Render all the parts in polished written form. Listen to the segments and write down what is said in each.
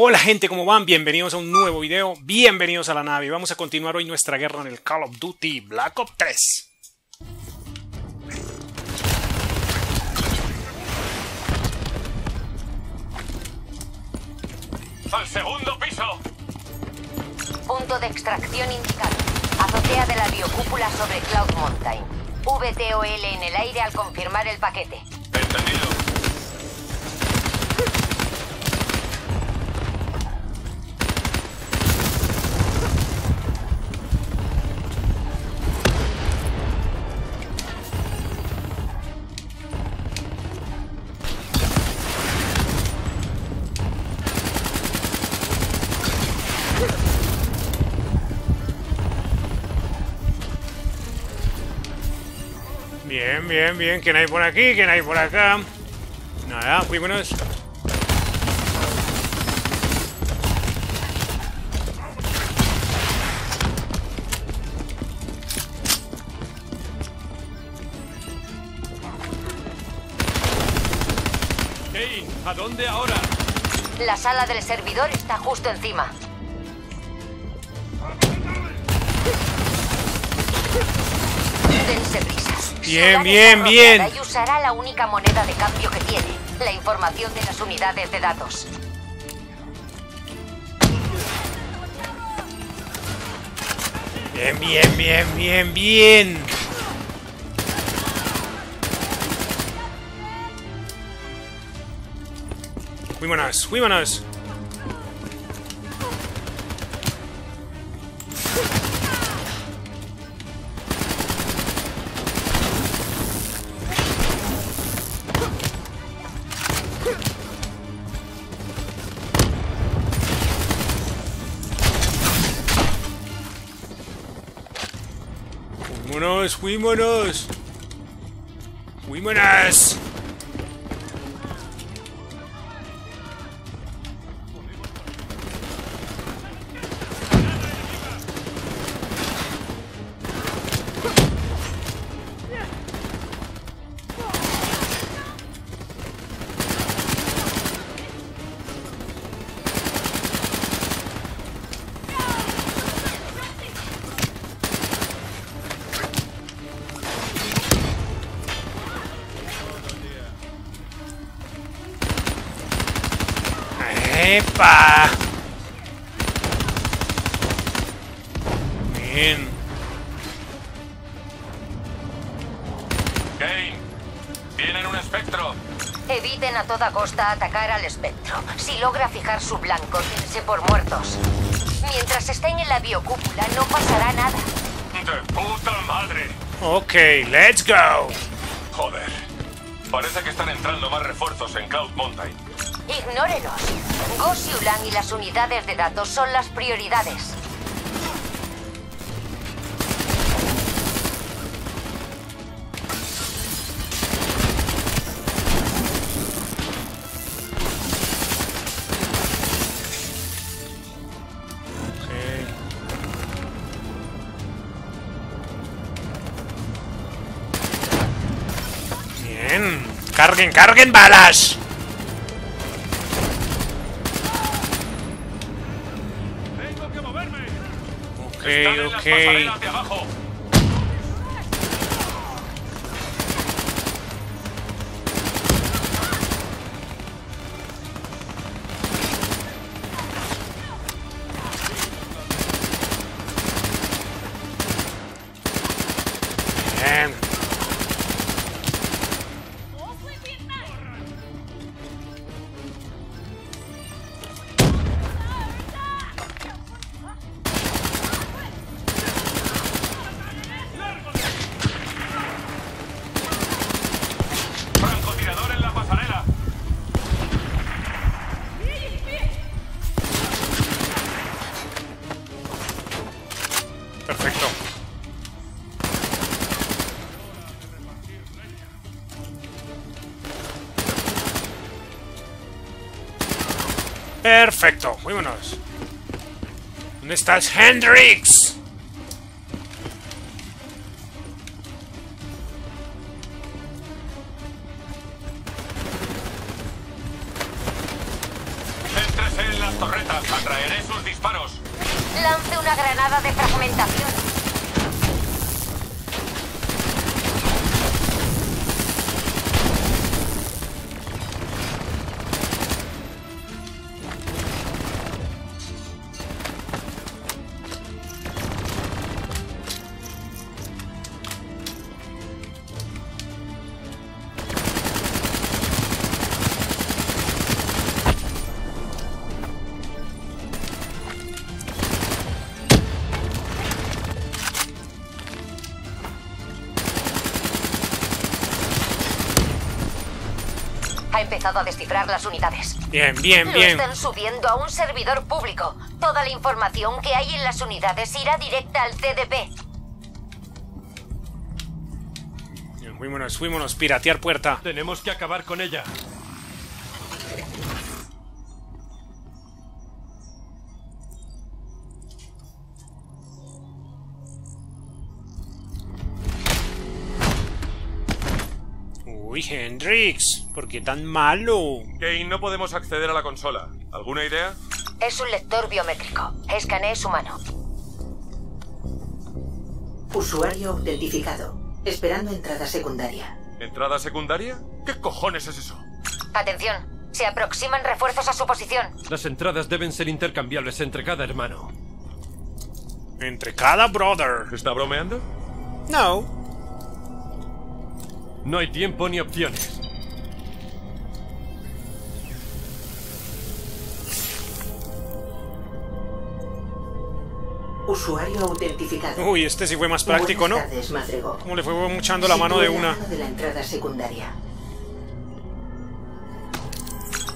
Hola gente, ¿cómo van? Bienvenidos a un nuevo video, bienvenidos a la nave. Vamos a continuar hoy nuestra guerra en el Call of Duty Black Ops 3. ¡Al segundo piso! Punto de extracción indicado. Azotea de la biocúpula sobre Cloud Mountain. VTOL en el aire al confirmar el paquete. Entendido. Bien, bien, bien. ¿Quién hay por aquí? ¿Quién hay por acá? Nada, muy buenos. Hey, ¿a dónde ahora? La sala del servidor está justo encima. Dense prisas. Bien, bien, bien. Y usará la única moneda de cambio que tiene, la información de las unidades de datos. Bien, bien, bien, bien, bien. Fuímonos, fuímonos. ¡Fuímonos! ¡Fuímonos! ¡Fuímonos! ¡Epa! Bien. Kane, vienen un espectro. Eviten a toda costa atacar al espectro. Si logra fijar su blanco, dense por muertos. Mientras estén en la biocúpula, no pasará nada. ¡De puta madre! Ok, let's go. Joder, parece que están entrando más refuerzos en Cloud Mountain. Ignórenos. Gosiulan y las unidades de datos son las prioridades. Okay. Bien. Carguen, carguen balas. Okay. Bien. Perfecto, vámonos. ¿Dónde estás, Hendrix? ¡Céntrese en las torretas. Atraeré sus disparos. Lance una granada de fragmentación. Ha empezado a descifrar las unidades. Bien, bien, bien. Lo están subiendo a un servidor público. Toda la información que hay en las unidades irá directa al TDP. Bien, fuímonos, fuímonos, piratear puerta. Tenemos que acabar con ella. Uy, Hendrix, ¿por qué tan malo? Kane, no podemos acceder a la consola. ¿Alguna idea? Es un lector biométrico. Escanee su mano. Usuario autentificado. Esperando entrada secundaria. ¿Entrada secundaria? ¿Qué cojones es eso? Atención, se aproximan refuerzos a su posición. Las entradas deben ser intercambiables entre cada hermano. ¿Entre cada brother? ¿Está bromeando? No. No hay tiempo ni opciones. Usuario autentificado. Uy, este sí fue más práctico, ¿no? Buenas tardes, como le fue mochando la mano de una. De la entrada secundaria.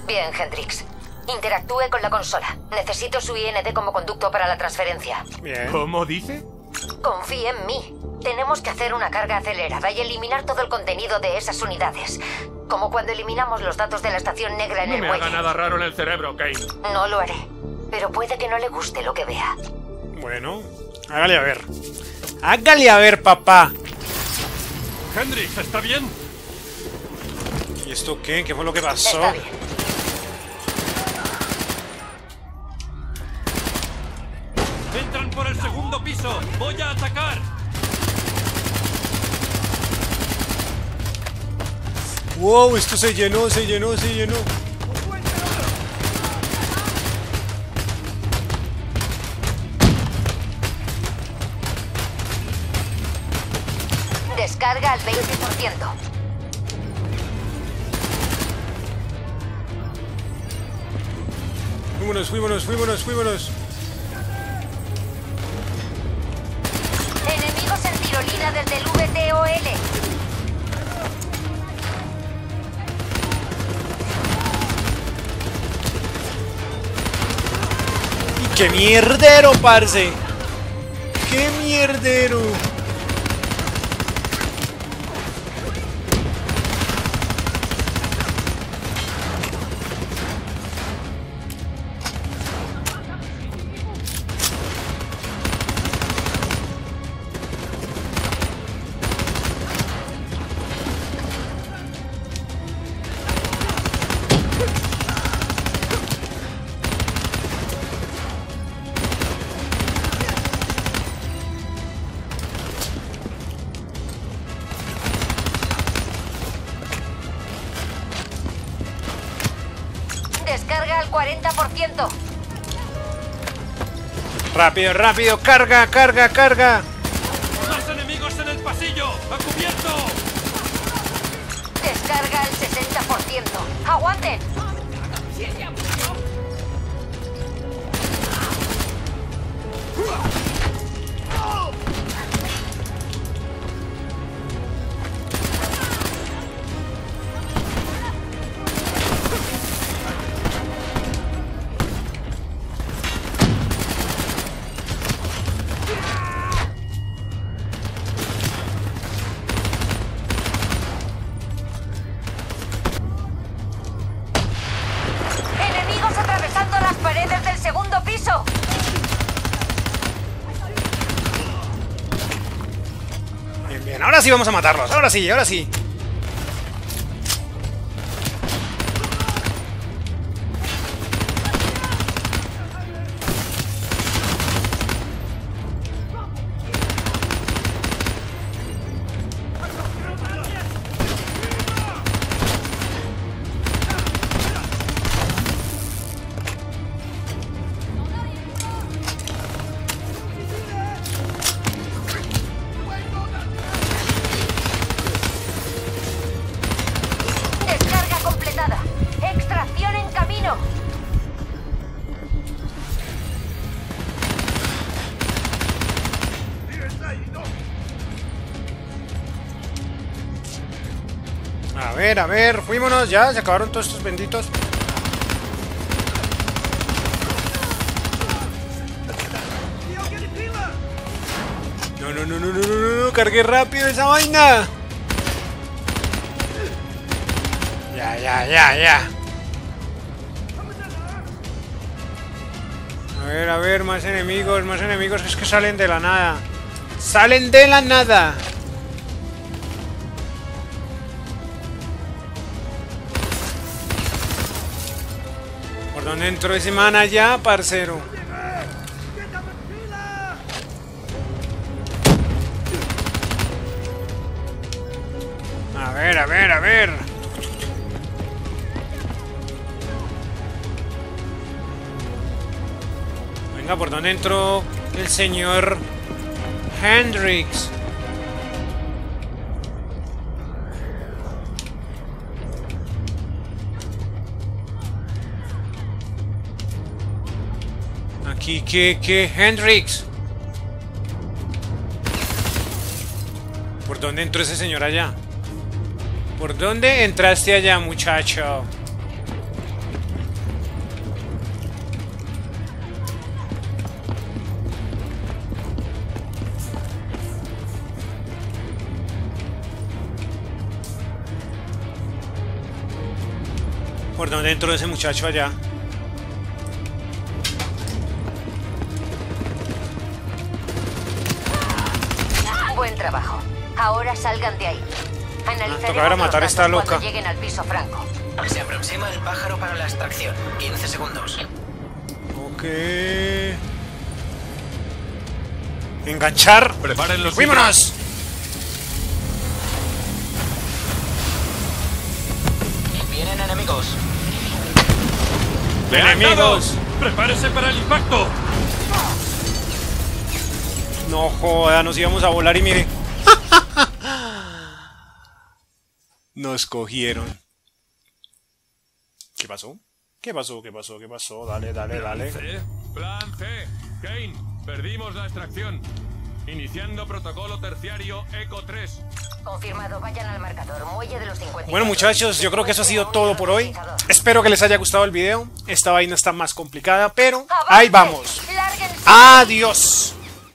Bien, Hendrix. Interactúe con la consola. Necesito su IND como conducto para la transferencia. Bien. ¿Cómo dice? Confíe en mí. Tenemos que hacer una carga acelerada y eliminar todo el contenido de esas unidades. Como cuando eliminamos los datos de la estación negra en el muelle. No me haga nada raro en el cerebro, Kane. No lo haré. Pero puede que no le guste lo que vea. Bueno, hágale a ver. ¡Hágale a ver, papá! Hendrix, ¿está bien? ¿Y esto qué? ¿Qué fue lo que pasó? Está bien. ¡Entran por el segundo piso! ¡Voy a atacar! Wow, esto se llenó, se llenó, se llenó. Descarga al 20%. Fuímonos, fuímonos, fuímonos, fuímonos. Enemigos en tirolina desde el VTOL. ¡Qué mierdero, parce! ¡Qué mierdero! Descarga al 40%. Rápido, rápido, carga, carga, carga. Más enemigos en el pasillo, a cubierto. Descarga al 60%. Aguanten. Ahora sí vamos a matarlos, ahora sí, ahora sí. ver, a ver. Fuímonos ya. Se acabaron todos estos benditos. No. Cargué rápido esa vaina. Ya. A ver, más enemigos, es que salen de la nada. ¡Salen de la nada! ¿Por dónde entró ese man allá, parcero? A ver. Venga, ¿por dónde entró el señor Hendrix? Aquí, ¿qué? Hendrix. ¿Por dónde entró ese señor allá? ¿Por dónde entraste allá, muchacho? ¿Por dónde entró ese muchacho allá? Buen trabajo. Ahora salgan de ahí. Tocará matar a esta loca. Lleguen al piso franco. Se aproxima el pájaro para la extracción. 15 segundos. Ok. Enganchar. Preparen los. ¡Fuímonos! Vienen enemigos. ¡Enemigos! ¡Prepárese para el impacto! No joda, nos íbamos a volar y mire. Nos cogieron. ¿Qué pasó? ¿Qué pasó? Dale. Plan C. Kane, perdimos la extracción. Iniciando protocolo terciario Echo 3. Confirmado, vayan al marcador, muelle de los 50. Bueno, muchachos, yo creo que eso ha sido todo por hoy. Espero que les haya gustado el video. Esta vaina está más complicada, pero ahí vamos. Adiós.